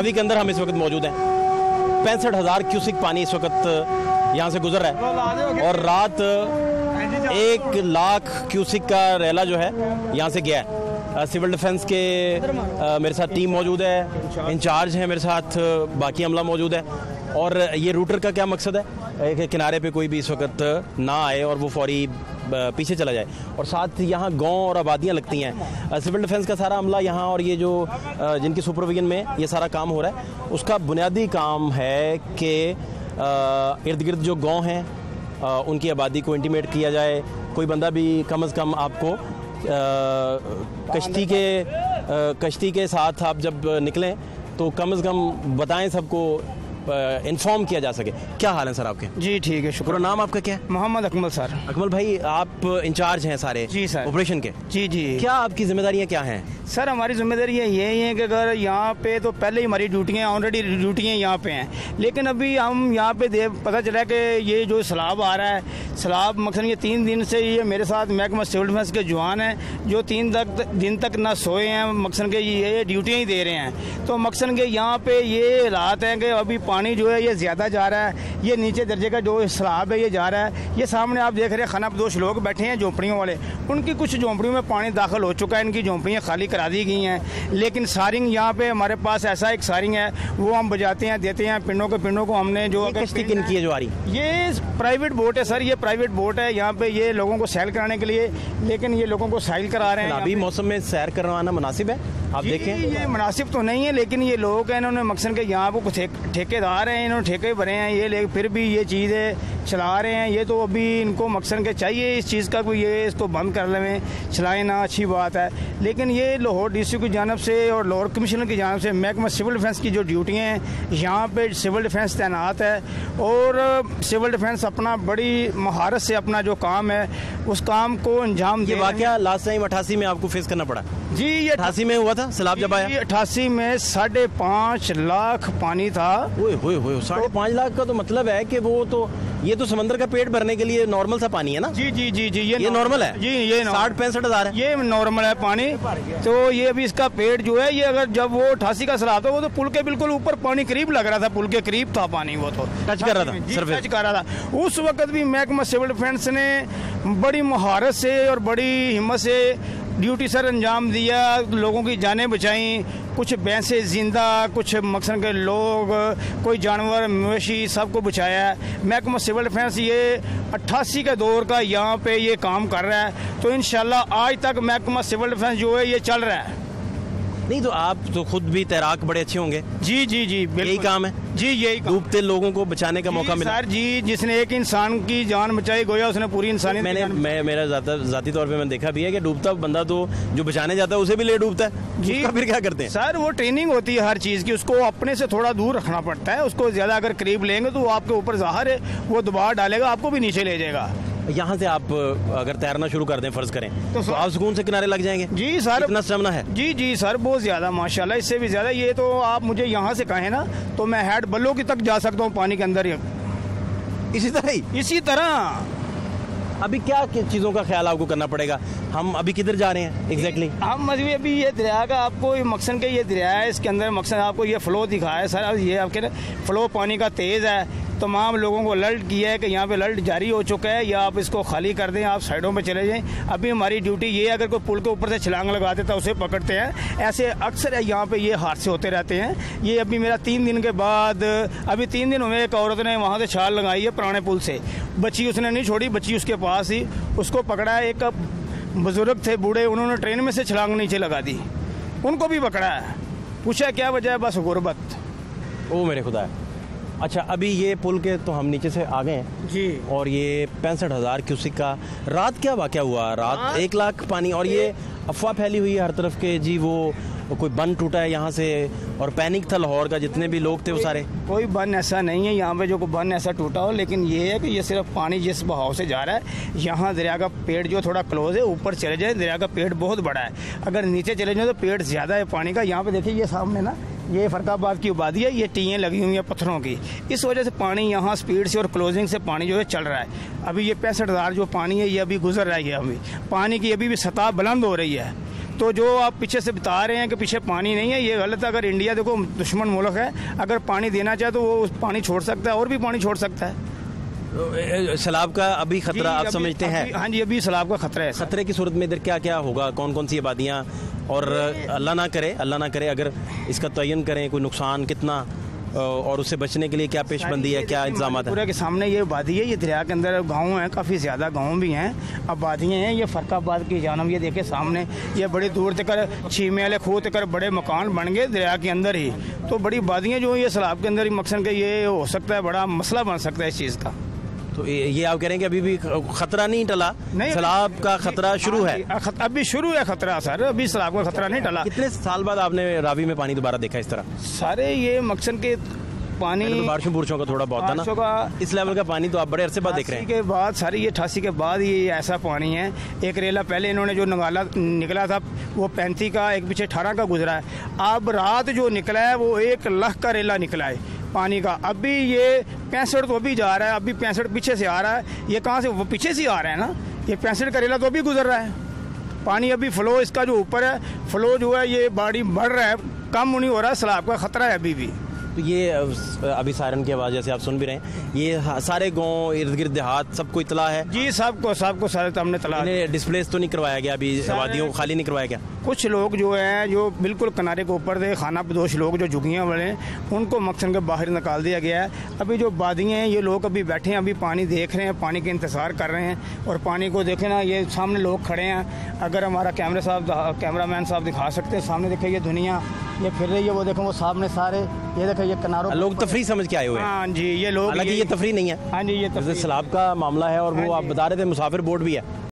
अभी के अंदर हम इस वक्त मौजूद हैं। 65,000 क्यूसिक पानी इस वक्त यहाँ से गुजर रहा है और रात 1 लाख क्यूसिक का रैला जो है यहाँ से गया है। सिविल डिफेंस के मेरे साथ टीम मौजूद है, इंचार्ज हैं मेरे साथ, बाकी अमला मौजूद है। और ये रूटर का क्या मकसद है कि किनारे पे कोई भी इस वक्त ना आए और वो फौरी पीछे चला जाए। और साथ यहाँ गांव और आबादियाँ लगती हैं, सिविल डिफेंस का सारा अमला यहाँ और ये जो जिनकी सुपरविजन में ये सारा काम हो रहा है, उसका बुनियादी काम है कि इर्द गिर्द जो गाँव हैं उनकी आबादी को इंटीमेट किया जाए। कोई बंदा भी कम अज़ कम आपको कश्ती के साथ आप जब निकलें तो कम से कम बताएं, सबको इन्फॉर्म किया जा सके। क्या हाल है सर आपके? जी ठीक है शुक्र। नाम आपका क्या है? मोहम्मद अकमल। सर अकमल भाई, आप इंचार्ज हैं सारे जी सर ऑपरेशन के? जी जी। क्या आपकी जिम्मेदारियां क्या हैं? सर हमारी जिम्मेदारियाँ यही हैं कि अगर यहाँ पे तो पहले ही हमारी ड्यूटियाँ ऑलरेडी ड्यूटियाँ यहाँ पे हैं, लेकिन अभी हम यहाँ पे पता चला कि ये जो सैलाब आ रहा है, सैलाब मकसद ये 3 दिन से ये मेरे साथ महकमा सिविल डिफेंस के जवान हैं जो 3 दिन तक ना सोए हैं, मकसद के ये ड्यूटियाँ ही दे रहे हैं। तो मकसद के यहाँ पे ये हालात हैं कि अभी पानी जो है ये ज़्यादा जा रहा है, ये नीचे दर्जे का जो सैलाब है ये जा रहा है। ये सामने आप देख रहे हैं खानापदोश लोग बैठे हैं, झोंपड़ियों वाले, उनकी कुछ झोंपड़ियों में पानी दाखिल हो चुका है, इनकी झोंपड़ियाँ खाली करा दी गई हैं। लेकिन सारिंग यहाँ पे हमारे पास ऐसा एक सारिंग है वो हम बजाते हैं, देते हैं पिंडों को हमने जो कश्ती किन की है जो आ रही, ये प्राइवेट बोट है सर, ये प्राइवेट बोट है यहाँ पे, ये लोगों को सैर कराने के लिए, लेकिन ये लोगों को सैर करा रहे हैं। अभी मौसम में सैर करवाना मुनासिब है? आप देखें ये मुनासिब तो नहीं है, लेकिन ये लोग हैं, इन्होंने मकसद के यहाँ को ठेकेदार हैं, इन्होंने ठेके भरे हैं ये, लेकिन फिर भी ये चीज़ें चला रहे हैं। ये तो अभी इनको मकसद के चाहिए इस चीज़ का कोई ये इसको बंद कर लें, चलाएं ना, अच्छी बात है। लेकिन ये लाहौर डीसी की जानब से और लाहौर कमिश्नर की जानब से महकमा सिविल डिफेंस की जो ड्यूटियाँ हैं यहाँ पे सिविल डिफेंस तैनात है, और सिविल डिफेंस अपना बड़ी महारत से अपना जो काम है उस काम को अंजाम दे। वाकया लास्ट टाइम 88 में आपको फेस करना पड़ा? जी ये 88 में हुआ था सैलाब जब आया। 88 में 5.5 लाख पानी था। ओए 5.5 लाख का तो मतलब है कि वो तो ये तो समंदर का पेट भरने के लिए नॉर्मल सा पानी है ना? जी जी जी जी ये नॉर्मल है जी, ये 60-65 हज़ार है, ये नॉर्मल है पानी। तो ये अभी इसका पेट जो है ये अगर जब वो 88 का सैलाब था वो तो पुल के बिल्कुल ऊपर पानी करीब लग रहा था, पुल के करीब था पानी, वो तो टच कर रहा था। उस वक्त भी महकमा सिविल डिफेंस ने बड़ी महारत से और बड़ी हिम्मत से ड्यूटी सर अंजाम दिया, लोगों की जानें बचाई, कुछ भैंसे जिंदा, कुछ मकसद के लोग, कोई जानवर मवेशी, सबको बचाया है महकमा सिविल डिफेंस। ये 88 के दौर का यहाँ पे ये काम कर रहा है, तो इंशाल्लाह आज तक महकमा सिविल डिफेंस जो है ये चल रहा है। नहीं तो आप तो खुद भी तैराक बड़े अच्छे होंगे। जी जी जी यही काम है जी, यही डूबते लोगों को बचाने का मौका मिला सर। जी जिसने एक इंसान की जान बचाई गोया उसने पूरी इंसानियत। मेरा ज़ाती तौर पे मैंने देखा भी है कि डूबता बंदा तो जो बचाने जाता है उसे भी ले डूबता है जी, फिर क्या करते हैं सर? वो ट्रेनिंग होती है हर चीज़ की, उसको अपने से थोड़ा दूर रखना पड़ता है, उसको ज़्यादा अगर करीब लेंगे तो आपके ऊपर ज़ाहिर है वो दबाव डालेगा, आपको भी नीचे ले जाएगा। यहाँ से आप अगर तैरना शुरू कर दें फर्ज करें तो आप सुकून से किनारे लग जाएंगे। जी सर इतना स्टेमिना है? जी जी सर बहुत ज़्यादा माशाल्लाह, इससे भी ज़्यादा। ये तो आप मुझे यहाँ से कहें ना तो मैं हेड बल्लों की तक जा सकता हूँ पानी के अंदर। इसी तरह अभी क्या चीज़ों का ख्याल आपको करना पड़ेगा? हम अभी किधर जा रहे हैं एग्जैक्टली? हम अभी ये दरिया का आपको मकसद के, ये दरिया है, इसके अंदर मकसद आपको ये फ़्लो दिखाया है सर, ये आपके फ़्लो पानी का तेज़ है। तमाम लोगों को अलर्ट किया है कि यहाँ पे अलर्ट जारी हो चुका है, या आप इसको खाली कर दें, आप साइडों पे चले जाएं। अभी हमारी ड्यूटी ये है, अगर कोई पुल के ऊपर से छलांग लगाते तो उसे पकड़ते हैं, ऐसे अक्सर यहाँ पे ये हादसे होते रहते हैं। ये अभी मेरा 3 दिन के बाद, अभी 3 दिन हुए, एक औरत ने वहाँ से छाल लगाई है पुराने पुल से, बच्ची उसने नहीं छोड़ी, बच्ची उसके पास ही, उसको पकड़ा। एक बुजुर्ग थे बूढ़े, उन्होंने ट्रेन में से छलांग नीचे लगा दी, उनको भी पकड़ा है, पूछा क्या वजह है, बस गुर्बत। ओ मेरे खुदा। अच्छा अभी ये पुल के तो हम नीचे से आ गए हैं जी, और ये 65,000 क्यूसिक का रात क्या वाक़या हुआ? रात 1 लाख पानी, और ये अफवाह फैली हुई है हर तरफ के जी वो कोई बंद टूटा है यहाँ से, और पैनिक था लाहौर का, जितने भी लोग थे वो सारे। कोई बंद ऐसा नहीं है यहाँ पे जो कोई बंद ऐसा टूटा हो, लेकिन ये है कि ये सिर्फ पानी जिस बहाव से जा रहा है, यहाँ दरिया का पेट जो थोड़ा क्लोज है, ऊपर चले जाए दरिया का पेट बहुत बड़ा है, अगर नीचे चले जाए तो पेट ज़्यादा है पानी का। यहाँ पर देखिए ये सामने ना ये फरीदाबाद की आबादी है, ये टीएँ लगी हुई हैं पत्थरों की, इस वजह से पानी यहाँ स्पीड से और क्लोजिंग से पानी जो है चल रहा है। अभी ये 65,000 जो पानी है ये अभी गुजर रहा है, अभी पानी की अभी भी सतह बुलंद हो रही है, तो जो आप पीछे से बता रहे हैं कि पीछे पानी नहीं है, ये गलत है। अगर इंडिया देखो दुश्मन मुल्क है, अगर पानी देना चाहे तो वो उस पानी छोड़ सकता है और भी पानी छोड़ सकता है। सैलाब का अभी खतरा आप समझते हैं? हाँ जी, अभी सैलाब का खतरा है। खतरे की सूरत में इधर क्या क्या होगा, कौन कौन सी आबादियाँ, और अल्लाह ना करे अगर इसका तयन करें कोई नुकसान कितना, और उससे बचने के लिए क्या पेशबंदी है, क्या इंतजाम है? पूरे के सामने ये आबादी है, ये दरिया के अंदर गाँव हैं, काफ़ी ज़्यादा गाँव भी हैं, आबादियाँ हैं। ये फरकाबाद की जानब ये देखे सामने, ये बड़ी दूर तक छीमे वाले खूह तक बड़े मकान बन गए दरिया के अंदर ही, तो बड़ी आबादियाँ जो ये सैलाब के अंदर मकसद का ये हो सकता है, बड़ा मसला बन सकता है इस चीज़ का। तो ये आप कह रहे हैं कि अभी भी खतरा नहीं टला, सैलाब का खतरा शुरू है? अभी शुरू है खतरा सर, अभी सैलाब का खतरा नहीं टला। कितने साल बाद आपने रावी में पानी दोबारा देखा इस तरह? सारे ये मक्सन के पानी तो बारिशों का थोड़ा बहुत था ना, इस लेवल का पानी तो आप बड़े अरसे बाद देख रहे हैं के बाद सारी ये 88 के बाद ये ऐसा पानी है। एक रेला पहले इन्होंने जो नंगाला निकला था वो 35 का, एक पीछे 18 का गुजरा है, अब रात जो निकला है वो 1 लाख का रेला निकला है पानी का। अभी ये 65 तो अभी जा रहा है, अभी 65 पीछे से आ रहा है, ये कहाँ से वो पीछे से आ रहा है ना, ये 65 का रेला तो अभी गुजर रहा है पानी। अभी फ्लो इसका जो ऊपर है, फ्लो जो है ये बाड़ी बढ़ रहा है, कम नहीं हो रहा है, सैलाब का खतरा है अभी भी। तो ये अभी सायरन की आवाज़ जैसे आप सुन भी रहे हैं, ये सारे गांव इर्द गिर्द देहात सबको इतला है? जी सबको सारे हमने तला। डिस्प्लेस तो नहीं करवाया गया अभी, आबादियों को खाली नहीं करवाया गया? कुछ लोग जो हैं जो बिल्कुल किनारे के ऊपर थे, खाना पदोश लोग जो झुग्गियाँ वाले हैं, उनको मकसद के बाहर निकाल दिया गया है। अभी जो आबादियाँ हैं ये लोग अभी बैठे हैं, अभी पानी देख रहे हैं, पानी के इंतज़ार कर रहे हैं। और पानी को देखें ना, ये सामने लोग खड़े हैं, अगर हमारा कैमरामैन साहब दिखा सकते हैं, सामने देखें ये दुनिया ये फिर रही है, वो देखो वो सामने सारे ये देखो ये किनारों लोग तफरी समझ के आए हुए हैं। हाँ जी, ये लोग, हालांकि ये तफरी नहीं है। हाँ जी, ये सैलाब का मामला है और वो आप बता रहे थे मुसाफिर बोर्ड भी है।